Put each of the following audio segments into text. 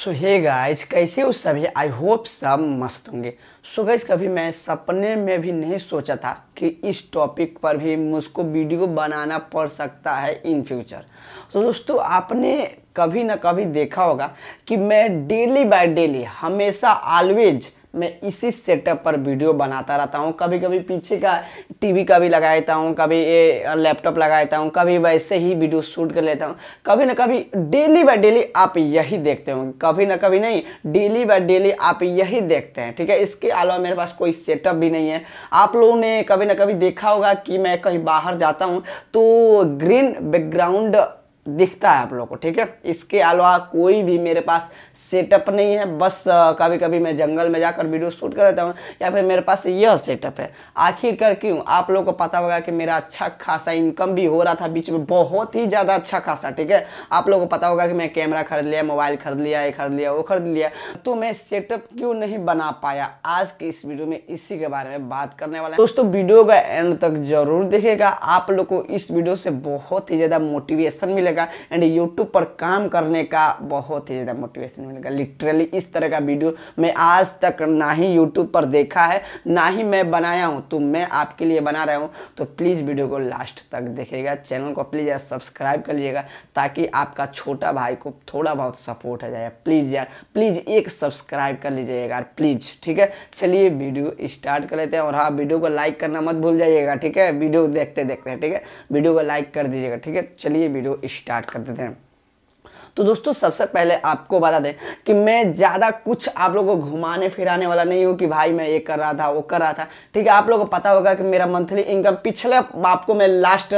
सो hey guys, कैसे हो सभी? आई होप सब मस्त होंगे। सो गाइस, कभी मैं सपने में भी नहीं सोचा था कि इस टॉपिक पर भी मुझको वीडियो बनाना पड़ सकता है इन फ्यूचर। सो दोस्तों, आपने कभी ना कभी देखा होगा कि मैं डेली बाय डेली हमेशा ऑलवेज मैं इसी सेटअप पर वीडियो बनाता रहता हूँ। कभी कभी पीछे का टीवी का भी लगा देता हूँ, कभी लैपटॉप लगा देता हूँ, कभी वैसे ही वीडियो शूट कर लेता हूँ। कभी ना कभी डेली बाय डेली आप यही देखते होंगे, कभी ना कभी नहीं, डेली बाय डेली आप यही देखते हैं, ठीक है। इसके अलावा मेरे पास कोई सेटअप भी नहीं है। आप लोगों ने कभी ना कभी देखा होगा कि मैं कहीं बाहर जाता हूँ तो ग्रीन बैकग्राउंड दिखता है आप लोगों को, ठीक है। इसके अलावा कोई भी मेरे पास सेटअप नहीं है। बस कभी कभी मैं जंगल में जाकर वीडियो शूट कर देता हूँ या फिर मेरे पास यह सेटअप है। आखिरकार क्यों? आप लोगों को पता होगा कि मेरा अच्छा खासा इनकम भी हो रहा था बीच में, बहुत ही ज़्यादा अच्छा खासा, ठीक है। आप लोगों को पता होगा कि मैं कैमरा खरीद लिया, मोबाइल खरीद लिया, ये खरीद लिया, वो खरीद लिया। तो मैं सेटअप क्यों नहीं बना पाया? आज के इस वीडियो में इसी के बारे में बात करने वाला है। दोस्तों, वीडियो का एंड तक जरूर देखिएगा। आप लोग को इस वीडियो से बहुत ही ज़्यादा मोटिवेशन मिलेगा एंड YouTube पर काम करने का बहुत ही ज़्यादा मोटिवेशन मिलेगा। लिटरली इस तरह का वीडियो मैं आज तक ना ही YouTube पर देखा है, ना ही मैं बनाया हूं, तो मैं आपके लिए बना रहा हूं। तो प्लीज़ वीडियो को लास्ट तक देखिएगा। चैनल को प्लीज़ यार सब्सक्राइब कर लीजिएगा ताकि आपका छोटा भाई को थोड़ा बहुत सपोर्ट हो जाए। प्लीज़ यार, प्लीज़ एक सब्सक्राइब कर लीजिएगा यार, प्लीज़, ठीक है। चलिए वीडियो स्टार्ट कर लेते हैं। और हाँ, वीडियो को लाइक करना मत भूल जाइएगा, ठीक है। वीडियो देखते देखते, ठीक है, वीडियो को लाइक कर दीजिएगा, ठीक है। चलिए वीडियो स्टार्ट कर देते हैं। तो दोस्तों, सबसे पहले आपको बता दें कि मैं ज़्यादा कुछ आप लोगों को घुमाने फिराने वाला नहीं हूँ कि भाई मैं ये कर रहा था, वो कर रहा था, ठीक है। आप लोगों को पता होगा कि मेरा मंथली इनकम पिछले, आपको मैं लास्ट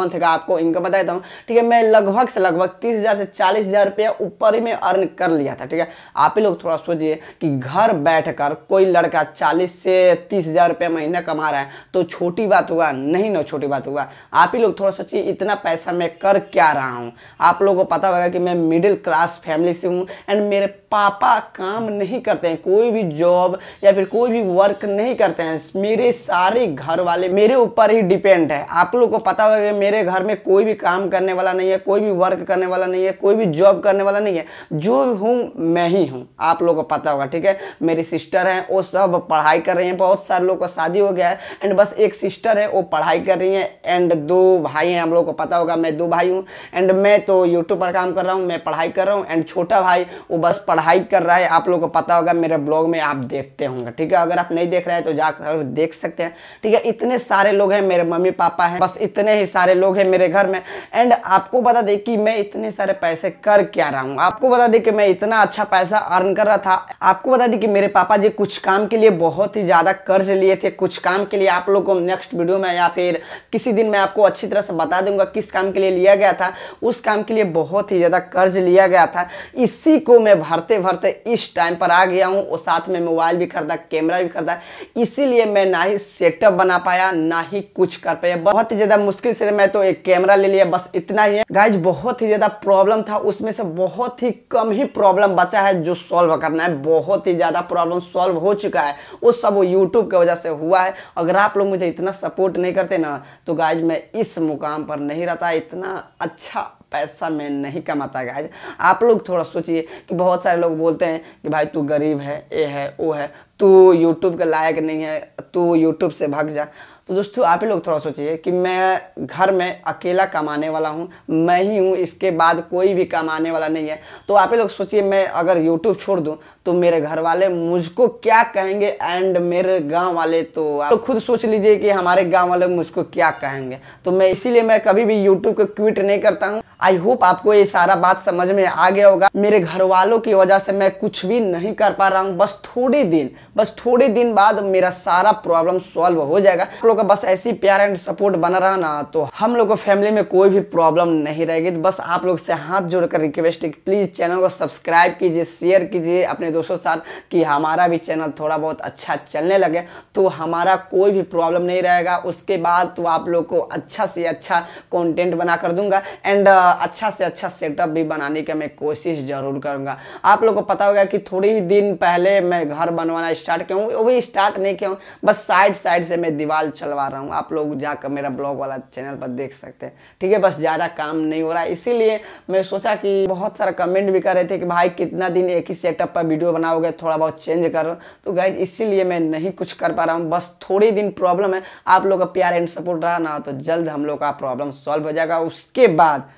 मंथ का आपको इनकम बता देता हूँ, ठीक है। मैं लगभग से लगभग 30,000 से 40,000 रुपया ऊपर ही मैं अर्न कर लिया था, ठीक है। आप ही लोग थोड़ा सोचिए कि घर बैठ कर कोई लड़का 40 से 30,000 रुपया महीना कमा रहा है तो छोटी बात हुआ नहीं ना, छोटी बात हुआ। आप ही लोग थोड़ा सोचिए इतना पैसा मैं कर क्या रहा हूँ। आप लोगों को पता होगा कि मैं मिडिल क्लास फैमिली से हूँ एंड मेरे पापा काम नहीं करते हैं, कोई भी जॉब या फिर कोई भी वर्क नहीं करते हैं। मेरे सारे घर वाले मेरे ऊपर ही डिपेंड है। आप लोगों को पता होगा कि मेरे घर में कोई भी काम करने वाला नहीं है, कोई भी वर्क करने वाला नहीं है, कोई भी जॉब करने वाला नहीं है। जो हूँ मैं ही हूँ, आप लोगों को पता होगा, ठीक है। मेरी सिस्टर हैं, वो सब पढ़ाई कर रही हैं, बहुत सारे लोगों का शादी हो गया है एंड बस एक सिस्टर है वो पढ़ाई कर रही है एंड 2 भाई हैं। आप लोगों को पता होगा मैं 2 भाई हूँ एंड मैं तो यूट्यूब पर काम कर रहा हूँ, मैं पढ़ाई कर रहा हूँ एंड छोटा भाई वो बस पढ़ाई कर रहा है। आप लोगों को पता होगा मेरे ब्लॉग में आप देखते होंगे, ठीक है। अगर आप नहीं देख रहे हैं तो जाकर देख सकते हैं, ठीक है। इतने सारे लोग हैं, मेरे मम्मी पापा हैं, बस इतने ही सारे लोग हैं मेरे घर में। एंड आपको बता दें कि मैं इतने सारे पैसे कर क्या रहा हूँ। आपको बता दें कि मैं इतना अच्छा पैसा अर्न कर रहा था। आपको बता दें कि मेरे पापा जी कुछ काम के लिए बहुत ही ज़्यादा कर्ज लिए थे, कुछ काम के लिए। आप लोगों को नेक्स्ट वीडियो में या फिर किसी दिन मैं आपको अच्छी तरह से बता दूंगा किस काम के लिए लिया गया था। उस काम के लिए बहुत ही ज़्यादा कर्ज लिया गया था। इसी को मैं भरते भरते इस टाइम पर आ गया हूँ और साथ में मोबाइल भी खरीदा, कैमरा भी खरीदा। इसीलिए मैं ना ही सेटअप बना पाया, ना ही कुछ कर पाया। बहुत ही ज़्यादा मुश्किल से मैं तो एक कैमरा ले लिया, बस इतना ही है गाइज। बहुत ही ज़्यादा प्रॉब्लम था, उसमें से बहुत ही कम ही प्रॉब्लम बचा है जो सॉल्व करना है। बहुत ही ज़्यादा प्रॉब्लम सॉल्व हो चुका है, वो सब यूट्यूब की वजह से हुआ है। अगर आप लोग मुझे इतना सपोर्ट नहीं करते ना तो गाइज मैं इस मुकाम पर नहीं रहता, इतना अच्छा पैसा मैं नहीं कमाता गाइज। आप लोग थोड़ा सोचिए कि बहुत सारे लोग बोलते हैं कि भाई तू गरीब है, ये है, वो है, तू YouTube के लायक नहीं है, तू YouTube से भाग जा। तो दोस्तों, आप ही लोग थोड़ा सोचिए कि मैं घर में अकेला कमाने वाला हूँ, मैं ही हूँ, इसके बाद कोई भी कमाने वाला नहीं है। तो आप ही लोग सोचिए मैं अगर YouTube छोड़ दूँ तो मेरे घर वाले मुझको क्या कहेंगे एंड मेरे गांव वाले, तो आप लोग खुद सोच लीजिए कि हमारे गांव वाले मुझको क्या कहेंगे। तो मैं इसीलिए मैं कभी भी YouTube को क्विट नहीं करता हूँ। आई होप आपको ये सारा बात समझ में आ गया होगा। मेरे घर वालों की वजह से मैं कुछ भी नहीं कर पा रहा हूँ। बस थोड़े दिन बाद मेरा सारा प्रॉब्लम सॉल्व हो जाएगा। आप लोग का बस ऐसी प्यार एंड सपोर्ट बना रहा ना तो हम लोग को फैमिली में कोई भी प्रॉब्लम नहीं रहेगी। बस आप लोग से हाथ जोड़कर रिक्वेस्ट है, प्लीज़ चैनल को सब्सक्राइब कीजिए, शेयर कीजिए, अपने दोस्तों साथ कि हमारा भी चैनल थोड़ा बहुत अच्छा चलने लगे तो हमारा कोई भी प्रॉब्लम नहीं रहेगा। उसके बाद तो आप लोग को अच्छा से अच्छा कंटेंट बना कर दूंगा एंड अच्छा से अच्छा सेटअप भी बनाने का मैं कोशिश ज़रूर करूँगा। आप लोग को पता होगा कि थोड़ी ही दिन पहले मैं घर बनवाना स्टार्ट किया हूँ, वो भी स्टार्ट नहीं किया हूँ, बस साइड साइड से मैं दीवार चलवा रहा हूँ। आप लोग जाकर मेरा ब्लॉग वाला चैनल पर देख सकते हैं, ठीक है। बस ज़्यादा काम नहीं हो रहा है, इसीलिए मैं सोचा कि बहुत सारा कमेंट भी कर रहे थे कि भाई कितना दिन एक ही सेटअप पर वीडियो बनाओगे, थोड़ा बहुत चेंज करो। तो गाइज इसीलिए मैं नहीं कुछ कर पा रहा हूँ, बस थोड़े दिन प्रॉब्लम है। आप लोग का प्यार एंड सपोर्ट रहा ना तो जल्द हम लोग का प्रॉब्लम सॉल्व हो जाएगा, उसके बाद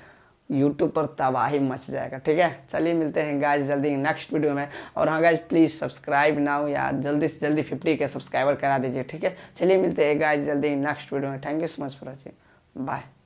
YouTube पर तबाही मच जाएगा, ठीक है। चलिए मिलते हैं गाइज जल्दी नेक्स्ट वीडियो में। और हाँ गाइज प्लीज़ सब्सक्राइब ना हो यार, जल्दी से जल्दी 50 के सब्सक्राइबर करा दीजिए, ठीक है। चलिए मिलते हैं गाइज जल्दी नेक्स्ट वीडियो में। Thank you so much for watching, bye.